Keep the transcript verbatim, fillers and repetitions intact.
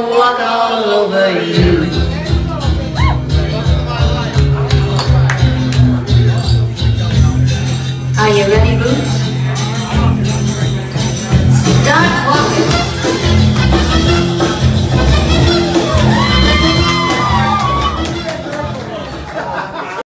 Walk all over you.